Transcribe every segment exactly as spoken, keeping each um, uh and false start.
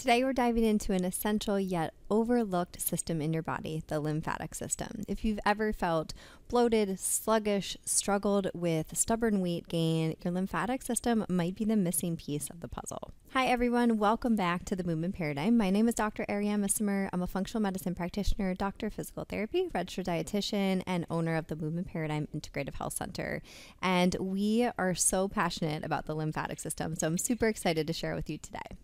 Today we're diving into an essential yet overlooked system in your body, the lymphatic system. If you've ever felt bloated, sluggish, struggled with stubborn weight gain, your lymphatic system might be the missing piece of the puzzle. Hi everyone, welcome back to the Movement Paradigm. My name is Doctor Arianne Missimer. I'm a functional medicine practitioner, doctor of physical therapy, registered dietitian, and owner of the Movement Paradigm Integrative Health Center. And we are so passionate about the lymphatic system, so I'm super excited to share with you today.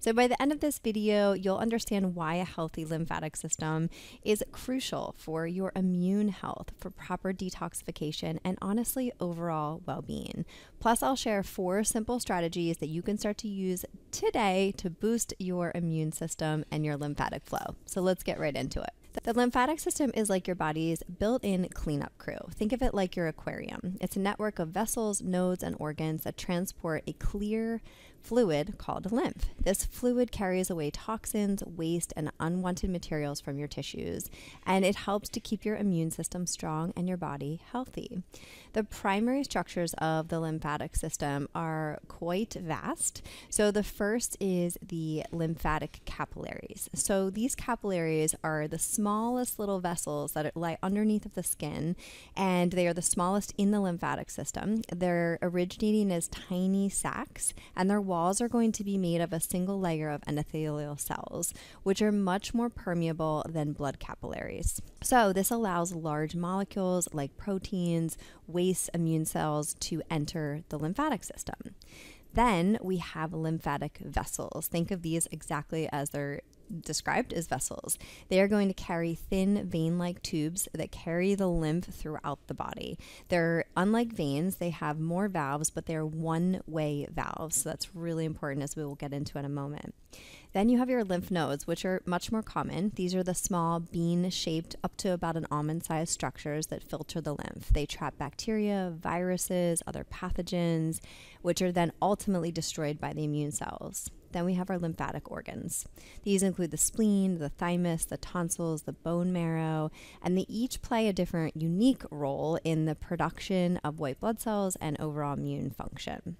So by the end of this video, you'll understand why a healthy lymphatic system is crucial for your immune health, for proper detoxification, and honestly, overall well-being. Plus, I'll share four simple strategies that you can start to use today to boost your immune system and your lymphatic flow. So let's get right into it. The lymphatic system is like your body's built-in cleanup crew. Think of it like your aquarium. It's a network of vessels, nodes, and organs that transport a clear fluid called lymph. This fluid carries away toxins, waste, and unwanted materials from your tissues, and it helps to keep your immune system strong and your body healthy. The primary structures of the lymphatic system are quite vast. So the first is the lymphatic capillaries. So these capillaries are the smallest little vessels that lie underneath of the skin, and they are the smallest in the lymphatic system. They're originating as tiny sacs, and they're walls are going to be made of a single layer of endothelial cells, which are much more permeable than blood capillaries. So this allows large molecules like proteins, waste, immune cells to enter the lymphatic system. Then we have lymphatic vessels. Think of these exactly as they're described as vessels. They are going to carry thin vein-like tubes that carry the lymph throughout the body. They're unlike veins, they have more valves, but they're one-way valves. So that's really important, as we will get into in a moment. Then you have your lymph nodes, which are much more common. These are the small bean-shaped up to about an almond-sized structures that filter the lymph. They trap bacteria, viruses, other pathogens, which are then ultimately destroyed by the immune cells. Then we have our lymphatic organs. These include the spleen, the thymus, the tonsils, the bone marrow, and they each play a different, unique role in the production of white blood cells and overall immune function.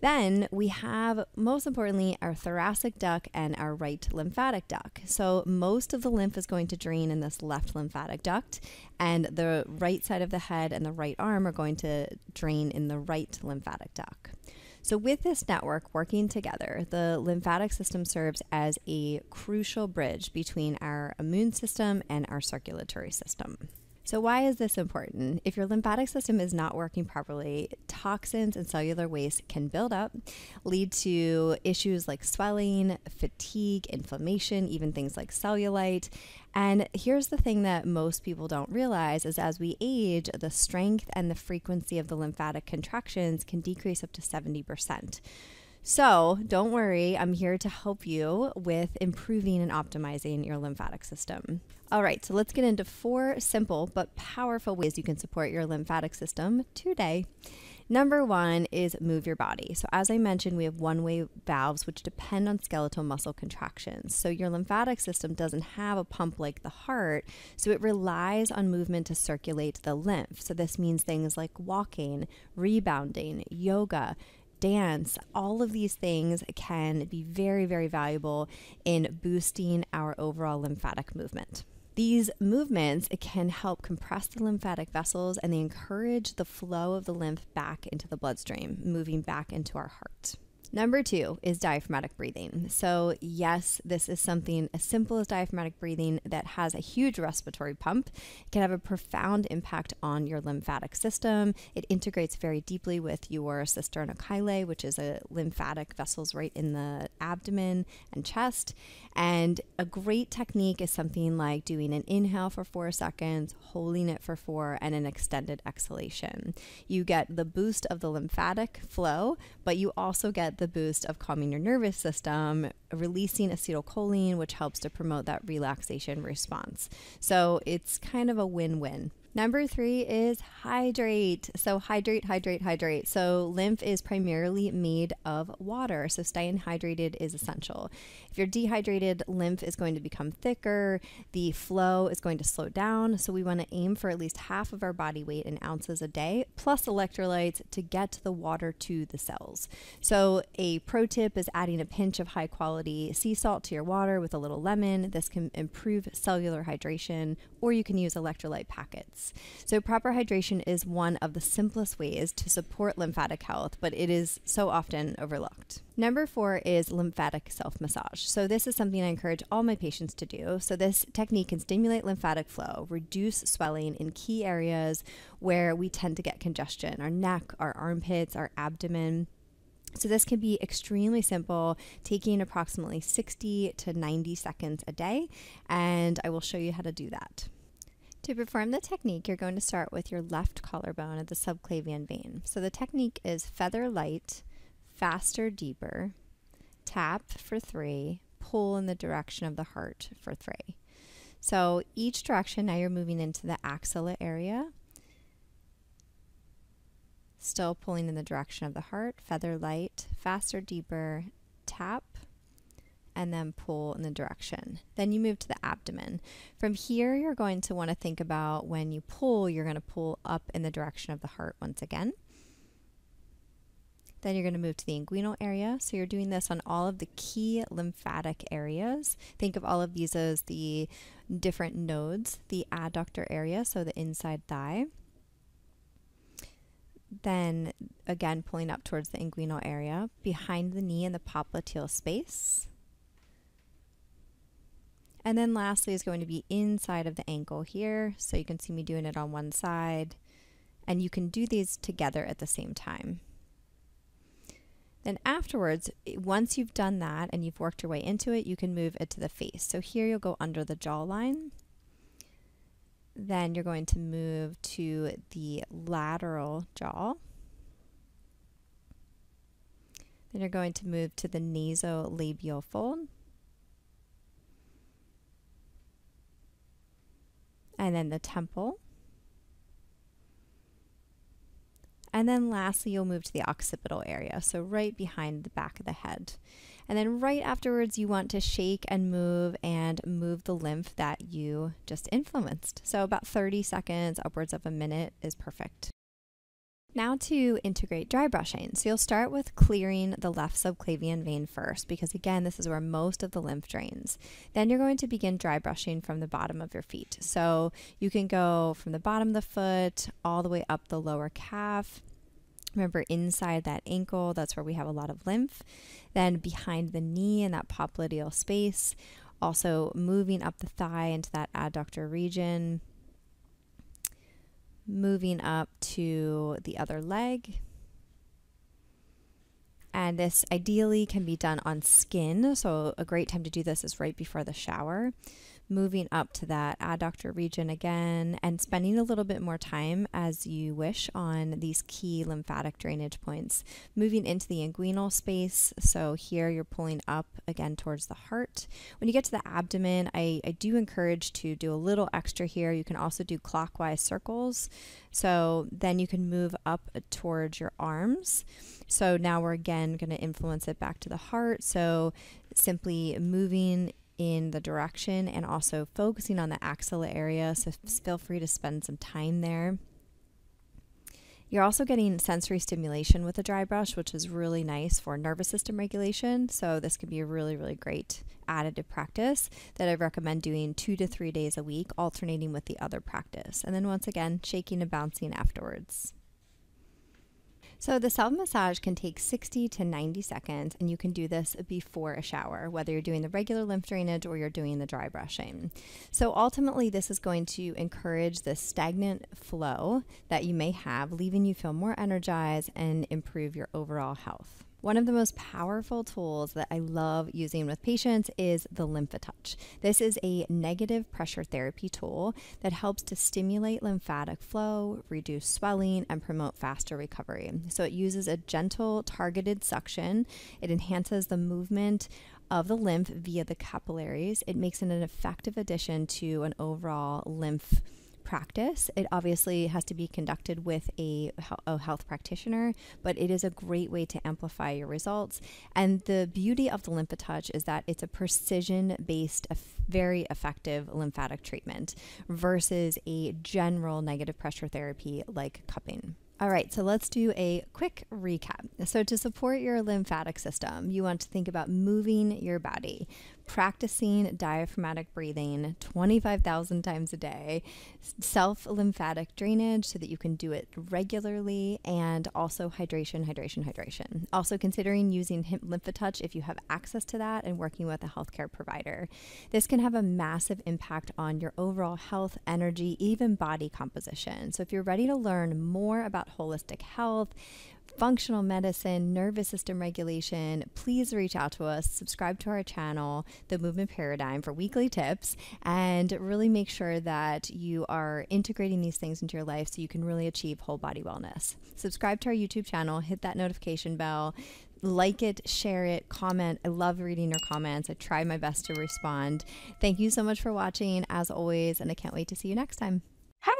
Then we have, most importantly, our thoracic duct and our right lymphatic duct. So most of the lymph is going to drain in this left lymphatic duct, and the right side of the head and the right arm are going to drain in the right lymphatic duct. So with this network working together, the lymphatic system serves as a crucial bridge between our immune system and our circulatory system. So why is this important? If your lymphatic system is not working properly, toxins and cellular waste can build up, lead to issues like swelling, fatigue, inflammation, even things like cellulite. And here's the thing that most people don't realize is as we age, the strength and the frequency of the lymphatic contractions can decrease up to seventy percent. So don't worry, I'm here to help you with improving and optimizing your lymphatic system. All right, so let's get into four simple but powerful ways you can support your lymphatic system today. Number one is move your body. So as I mentioned, we have one-way valves which depend on skeletal muscle contractions. So your lymphatic system doesn't have a pump like the heart, so it relies on movement to circulate the lymph. So this means things like walking, rebounding, yoga, dance, all of these things can be very, very valuable in boosting our overall lymphatic movement. These movements can help compress the lymphatic vessels, and they encourage the flow of the lymph back into the bloodstream, moving back into our heart. Number two is diaphragmatic breathing. So yes, this is something as simple as diaphragmatic breathing that has a huge respiratory pump. It can have a profound impact on your lymphatic system. It integrates very deeply with your cisterna chyli, which is a lymphatic vessels right in the abdomen and chest. And a great technique is something like doing an inhale for four seconds, holding it for four, and an extended exhalation. You get the boost of the lymphatic flow, but you also get the boost of calming your nervous system, releasing acetylcholine, which helps to promote that relaxation response. So it's kind of a win-win. Number three is hydrate. So hydrate, hydrate, hydrate. So lymph is primarily made of water, so staying hydrated is essential. If you're dehydrated, lymph is going to become thicker, the flow is going to slow down, so we want to aim for at least half of our body weight in ounces a day, plus electrolytes to get the water to the cells. So a pro tip is adding a pinch of high quality sea salt to your water with a little lemon. This can improve cellular hydration, or you can use electrolyte packets. So proper hydration is one of the simplest ways to support lymphatic health, but it is so often overlooked. Number four is lymphatic self-massage. So this is something I encourage all my patients to do. So this technique can stimulate lymphatic flow, reduce swelling in key areas where we tend to get congestion, our neck, our armpits, our abdomen. So this can be extremely simple, taking approximately sixty to ninety seconds a day, and I will show you how to do that. To perform the technique, you're going to start with your left collarbone at the subclavian vein. So the technique is feather light, faster, deeper, tap for three, pull in the direction of the heart for three. So each direction, now you're moving into the axilla area, still pulling in the direction of the heart, feather light, faster, deeper, tap, and then pull in the direction. Then you move to the abdomen. From here, you're going to want to think about when you pull, you're going to pull up in the direction of the heart once again. Then you're going to move to the inguinal area. So you're doing this on all of the key lymphatic areas. Think of all of these as the different nodes, the adductor area, so the inside thigh. Then again, pulling up towards the inguinal area, behind the knee in the popliteal space. And then lastly is going to be inside of the ankle here. So you can see me doing it on one side, and you can do these together at the same time. Then afterwards, once you've done that and you've worked your way into it, you can move it to the face. So here you'll go under the jawline. Then you're going to move to the lateral jaw. Then you're going to move to the nasolabial fold. And then the temple. And then lastly, you'll move to the occipital area, so right behind the back of the head. And then right afterwards, you want to shake and move and move the lymph that you just influenced. So about thirty seconds, upwards of a minute is perfect. Now to integrate dry brushing. So you'll start with clearing the left subclavian vein first, because again, this is where most of the lymph drains. Then you're going to begin dry brushing from the bottom of your feet. So you can go from the bottom of the foot all the way up the lower calf. Remember, inside that ankle, that's where we have a lot of lymph. Then behind the knee in that popliteal space, also moving up the thigh into that adductor region, moving up to the other leg. And this ideally can be done on skin, so a great time to do this is right before the shower. Moving up to that adductor region again, and spending a little bit more time as you wish on these key lymphatic drainage points. Moving into the inguinal space, so here you're pulling up again towards the heart. When you get to the abdomen, I, I do encourage to do a little extra here. You can also do clockwise circles, so then you can move up towards your arms. So now we're again going to influence it back to the heart, so simply moving in the direction and also focusing on the axilla area, so feel free to spend some time there. You're also getting sensory stimulation with a dry brush, which is really nice for nervous system regulation, so this can be a really, really great additive practice that I recommend doing two to three days a week, alternating with the other practice. And then once again, shaking and bouncing afterwards. So the self-massage can take sixty to ninety seconds, and you can do this before a shower, whether you're doing the regular lymph drainage or you're doing the dry brushing. So ultimately, this is going to encourage the stagnant flow that you may have, leaving you feel more energized and improve your overall health. One of the most powerful tools that I love using with patients is the LymphoTouch. This is a negative pressure therapy tool that helps to stimulate lymphatic flow, reduce swelling, and promote faster recovery. So it uses a gentle, targeted suction. It enhances the movement of the lymph via the capillaries. It makes it an effective addition to an overall lymph practice. It obviously has to be conducted with a, a health practitioner, but it is a great way to amplify your results. And the beauty of the LymphoTouch is that it's a precision-based, very effective lymphatic treatment versus a general negative pressure therapy like cupping. All right, so let's do a quick recap. So to support your lymphatic system, you want to think about moving your body, practicing diaphragmatic breathing twenty-five thousand times a day, self-lymphatic drainage so that you can do it regularly, and also hydration, hydration, hydration. Also considering using LymphoTouch if you have access to that and working with a healthcare provider. This can have a massive impact on your overall health, energy, even body composition. So if you're ready to learn more about holistic health, functional medicine, nervous system regulation, please reach out to us, subscribe to our channel, The Movement Paradigm, for weekly tips, and really make sure that you are integrating these things into your life so you can really achieve whole body wellness. Subscribe to our YouTube channel, hit that notification bell, like it, share it, comment. I love reading your comments. I try my best to respond. Thank you so much for watching, as always, and I can't wait to see you next time.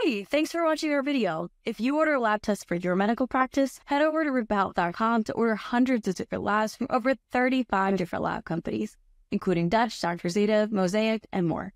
Hey, thanks for watching our video. If you order a lab test for your medical practice, head over to Rupa Health dot com to order hundreds of different labs from over thirty-five different lab companies, including DUTCH, Doctor Zeta, Mosaic, and more.